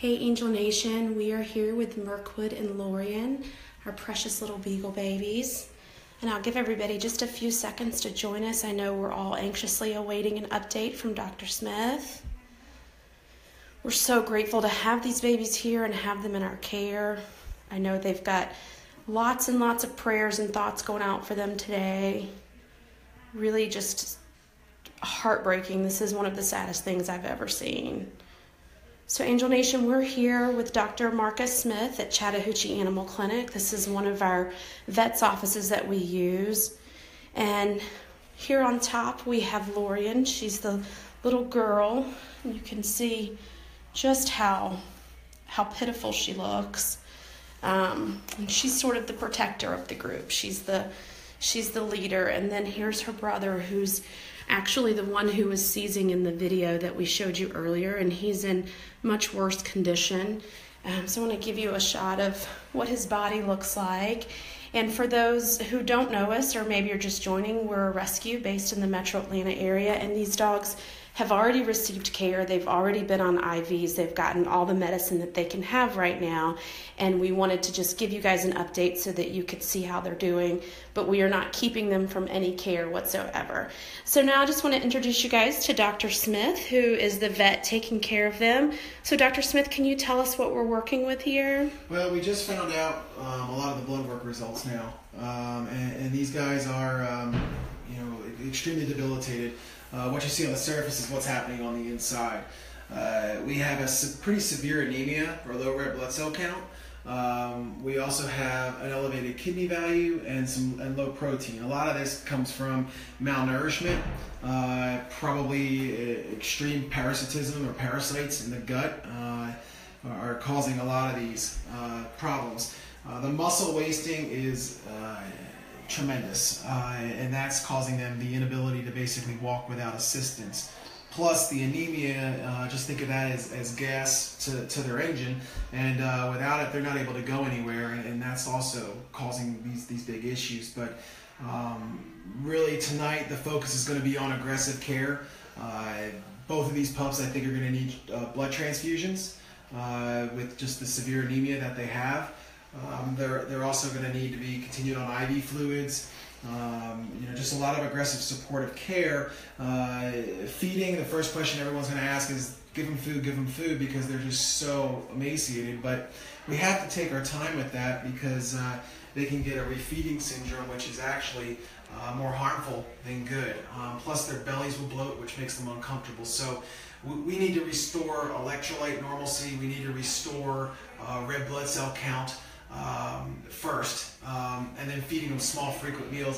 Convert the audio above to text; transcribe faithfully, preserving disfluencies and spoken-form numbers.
Hey Angel Nation, we are here with Mirkwood and Lorien, our precious little beagle babies. And I'll give everybody just a few seconds to join us. I know we're all anxiously awaiting an update from Doctor Smith. We're so grateful to have these babies here and have them in our care. I know they've got lots and lots of prayers and thoughts going out for them today. Really just heartbreaking. This is one of the saddest things I've ever seen. So Angel Nation, we're here with Doctor Marcus Smith at Chattahoochee Animal Clinic. This is one of our vet's offices that we use. And here on top, we have Lorien. She's the little girl. You can see just how, how pitiful she looks. Um, and she's sort of the protector of the group. She's the, she's the leader. And then here's her brother, who's actually the one who was seizing in the video that we showed you earlier, and he's in much worse condition. Um, so I want to give you a shot of what his body looks like. And for those who don't know us, or maybe you're just joining, we're a rescue based in the metro Atlanta area, and these dogs have already received care. They've already been on I Vs. They've gotten all the medicine that they can have right now, and we wanted to just give you guys an update so that you could see how they're doing, but we are not keeping them from any care whatsoever. So now I just want to introduce you guys to Doctor Smith, who is the vet taking care of them. So Doctor Smith, can you tell us what we're working with here? Well, we just found out um, a lot of the blood work results now, um, and, and these guys are um, you know, extremely debilitated. Uh, what you see on the surface is what's happening on the inside. Uh, we have a se pretty severe anemia, or low red blood cell count. Um, we also have an elevated kidney value and some and low protein. A lot of this comes from malnourishment, uh, probably uh, extreme parasitism or parasites in the gut uh, are causing a lot of these uh, problems. Uh, the muscle wasting is uh, tremendous, uh, and that's causing them the inability to basically walk without assistance. Plus the anemia, uh, just think of that as, as gas to, to their engine, and uh, without it they're not able to go anywhere, and, and that's also causing these, these big issues. But um, really tonight the focus is going to be on aggressive care. Uh, both of these pups I think are going to need uh, blood transfusions uh, with just the severe anemia that they have. Um, they're, they're also going to need to be continued on I V fluids, um, you know, just a lot of aggressive supportive care. Uh, feeding, the first question everyone's going to ask is give them food, give them food, because they're just so emaciated. But we have to take our time with that, because uh, they can get a refeeding syndrome, which is actually uh, more harmful than good. Um, plus their bellies will bloat, which makes them uncomfortable. So we need to restore electrolyte normalcy. We need to restore uh, red blood cell count. Um, first, um, and then feeding them small frequent meals.